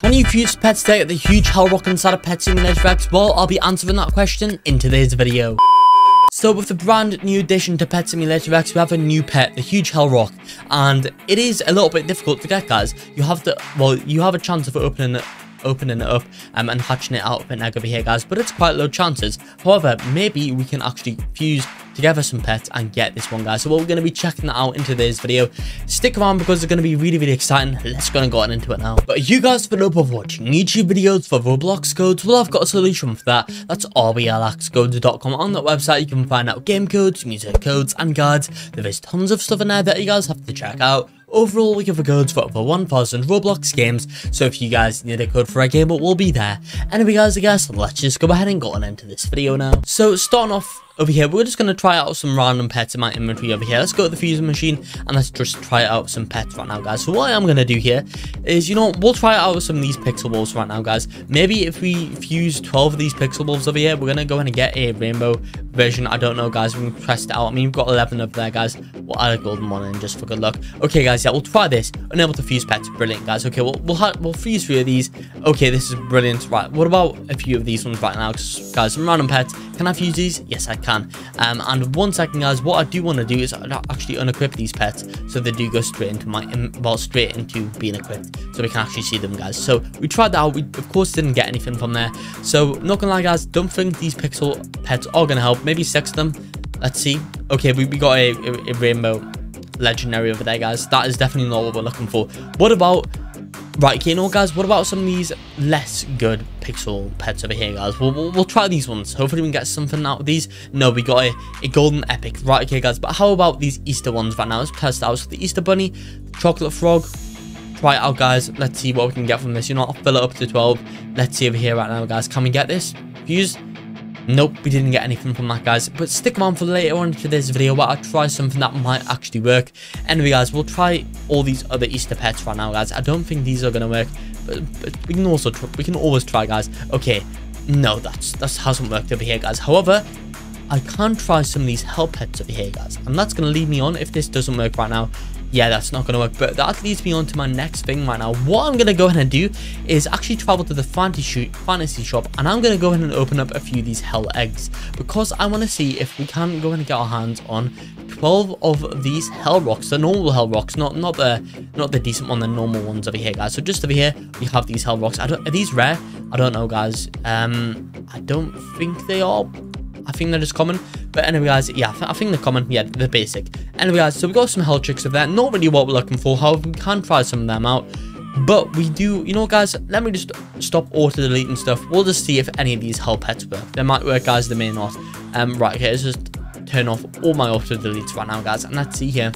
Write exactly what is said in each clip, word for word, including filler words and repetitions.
Can you use pets today at the Huge Hell Rock inside of Pet Simulator X? Well, I'll be answering that question in today's video. So with the brand new addition to Pet Simulator X, we have a new pet, the Huge Hell Rock, and it is a little bit difficult to get, guys. You have to, well, you have a chance of opening it, opening it up um, and hatching it out of an egg over here, guys, but it's quite low chances. However, maybe we can actually fuse together some pets and get this one, guys. So we're going to be checking that out in today's video. Stick around because it's going to be really, really exciting. Let's go and get into it now. But you guys have been up of watching YouTube videos for Roblox codes. Well, I've got a solution for that. That's r b l x codes dot com. On that website, you can find out game codes, music codes, and guides. There is tons of stuff in there that you guys have to check out. Overall, we give the codes for over one thousand Roblox games, so if you guys need a code for a game, it will be there. Anyway, guys, I guess let's just go ahead and go on into this video now. So, starting off over here, we're just going to try out some random pets in my inventory over here. Let's go to the fusing machine, and let's just try out some pets right now, guys. So, what I'm going to do here is, you know, we'll try out some of these pixel wolves right now, guys. Maybe if we fuse twelve of these pixel wolves over here, we're going to go in and get a rainbow version. I don't know, guys. We're going to test it out. I mean, we've got eleven up there, guys. We'll add a golden one in just for good luck. Okay, guys. Yeah, we'll try this. Unable to fuse pets. Brilliant, guys. Okay, we'll we'll, we'll fuse three of these. Okay, this is brilliant. Right, what about a few of these ones right now, guys? Some random pets. Can I fuse these? Yes, I can. Um, and one second, guys. What I do want to do is actually unequip these pets so they do go straight into my well, straight into being equipped, so we can actually see them, guys. So we tried that out. We of course didn't get anything from there. So not gonna lie, guys. Don't think these pixel pets are gonna help. Maybe six of them. Let's see. Okay, we we got a, a, a rainbow legendary over there, guys. That is definitely not what we're looking for. What about, right, okay, you know, guys, what about some of these less good pixel pets over here, guys? We'll, we'll, we'll try these ones. Hopefully we can get something out of these. No, we got a, a golden epic. Right, okay, guys, but how about these Easter ones right now? Let's test out. So the Easter bunny, chocolate frog. Try it out, guys. Let's see what we can get from this. You know, I'll fill it up to twelve. Let's see over here right now, guys. Can we get this? Fuse. Nope, we didn't get anything from that, guys. But stick around for later on to this video where I try something that might actually work. Anyway, guys, we'll try all these other Easter pets right now, guys. I don't think these are gonna work, but, but we can also tr we can always try, guys. Okay, no, that's that hasn't worked over here, guys. However, I can try some of these hell pets over here, guys, and that's gonna lead me on. If this doesn't work right now, yeah, that's not going to work, but that leads me on to my next thing right now. What I'm going to go ahead and do is actually travel to the fantasy shop, and I'm going to go ahead and open up a few of these hell eggs, because I want to see if we can go ahead and get our hands on twelve of these hell rocks, the normal hell rocks, not not the not the decent one, the normal ones over here, guys. So just over here, we have these hell rocks. I don't, are these rare? I don't know, guys. Um, I don't think they are. I think they're just common. But anyway, guys, yeah, I, th I think they're common. Yeah, they're basic. Anyway, guys, so we got some hell tricks of that. Not really what we're looking for. However, we can try some of them out. But we do, you know, guys, let me just stop auto-deleting stuff. We'll just see if any of these hell pets work. They might work, guys. They may not. Um, right, okay, let's just turn off all my auto-deletes right now, guys. And let's see here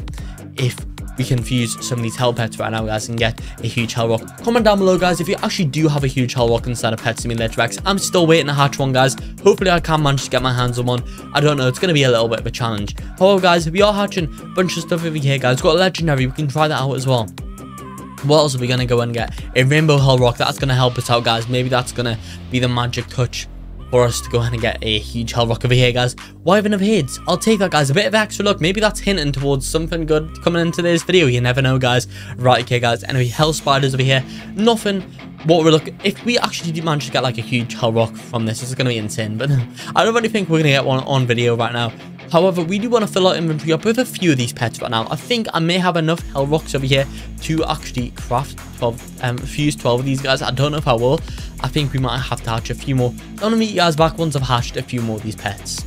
if we can fuse some of these hell pets right now, guys, and get a huge hell rock. Comment down below, guys, if you actually do have a huge hell rock inside of Pet Simulator X. I'm still waiting to hatch one, guys. Hopefully I can manage to get my hands on one. I don't know, it's going to be a little bit of a challenge. However, guys, if we are hatching a bunch of stuff over here, guys, we've got a legendary, we can try that out as well. What else are we going to go and get? A rainbow hell rock. That's going to help us out, guys. Maybe that's going to be the magic touch for us to go ahead and get a huge hell rock over here, guys. Why even have heads? I'll take that, guys. A bit of extra luck. Maybe that's hinting towards something good coming in today's video. You never know, guys. Right, okay, guys. Anyway, hell spiders over here. Nothing. What we're looking, if we actually do manage to get like a huge hell rock from this, it's gonna be insane. But I don't really think we're gonna get one on video right now. However, we do want to fill our inventory up with a few of these pets right now. I think I may have enough hell rocks over here to actually craft twelve, um, fuse twelve of these, guys. I don't know if I will. I think we might have to hatch a few more. I'm going to meet you guys back once I've hatched a few more of these pets.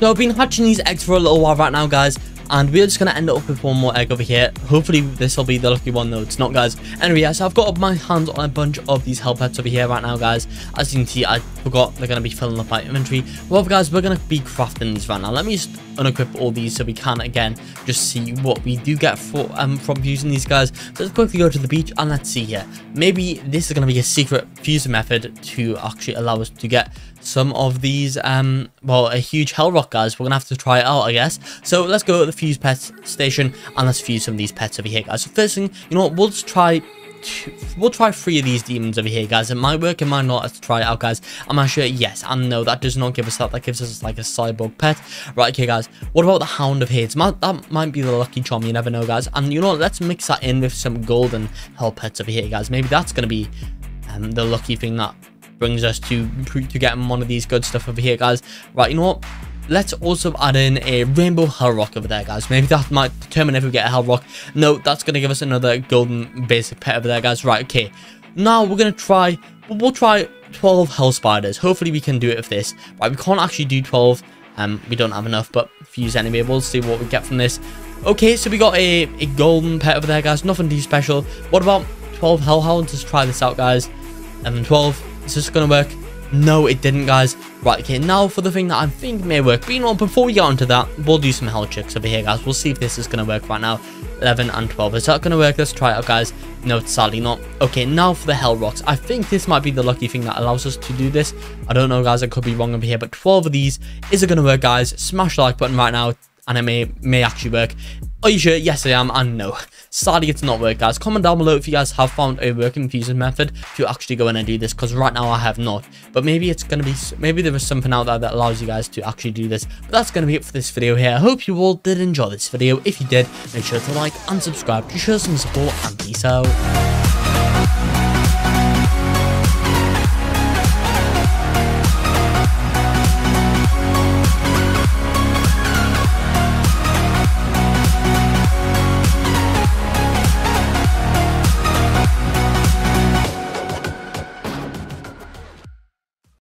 So I've been hatching these eggs for a little while right now, guys. And we're just going to end up with one more egg over here. Hopefully, this will be the lucky one, though. It's not, guys. Anyway, yeah, so I've got my hands on a bunch of these hell pets over here right now, guys. As you can see, I forgot they're going to be filling up my inventory. Well, guys, we're going to be crafting these right now. Let me just unequip all these so we can, again, just see what we do get for, um, from using these, guys. So let's quickly go to the beach, and let's see here. Maybe this is going to be a secret fusion method to actually allow us to get some of these, um, well, a huge hell rock, guys. We're going to have to try it out, I guess. So let's go to the fuse pets station, and let's fuse some of these pets over here, guys. So first thing, you know what, we'll just try two, we'll try three of these demons over here, guys. It might work, it might not. Let's try it out, guys. Am I sure? Yes and no. That does not give us that. That gives us like a cyborg pet. Right, okay, guys, what about the hound of hades? That might be the lucky charm, you never know, guys. And you know what? Let's mix that in with some golden hell pets over here, guys. Maybe that's gonna be um, the lucky thing that brings us to to getting one of these good stuff over here, guys. Right, you know what? Let's also add in a rainbow hell rock over there, guys. Maybe that might determine if we get a hell rock. No, that's going to give us another golden basic pet over there, guys. Right, okay. Now we're going to try... We'll try twelve hell spiders. Hopefully we can do it with this. Right, we can't actually do twelve. Um, we don't have enough, but if you use anyway, we'll see what we get from this. Okay, so we got a, a golden pet over there, guys. Nothing too special. What about twelve hellhounds? Let's try this out, guys. Um, twelve. Is this going to work? No, it didn't, guys. Right, okay, now for the thing that I think may work. But you know, before we get onto that, we'll do some hell tricks over here, guys. We'll see if this is going to work right now. eleven and twelve. Is that going to work? Let's try it out, guys. No, it's sadly not. Okay, now for the hell rocks. I think this might be the lucky thing that allows us to do this. I don't know, guys. I could be wrong over here. But twelve of these. Is it going to work, guys? Smash the like button right now, and it may, may actually work. Are you sure? Yes, I am. And no. Sadly, it's not work, guys. Comment down below if you guys have found a working fusion method to actually go in and do this, because right now I have not. But maybe it's going to be... Maybe there is something out there that allows you guys to actually do this. But that's going to be it for this video here. I hope you all did enjoy this video. If you did, make sure to like and subscribe to show some support, and peace out.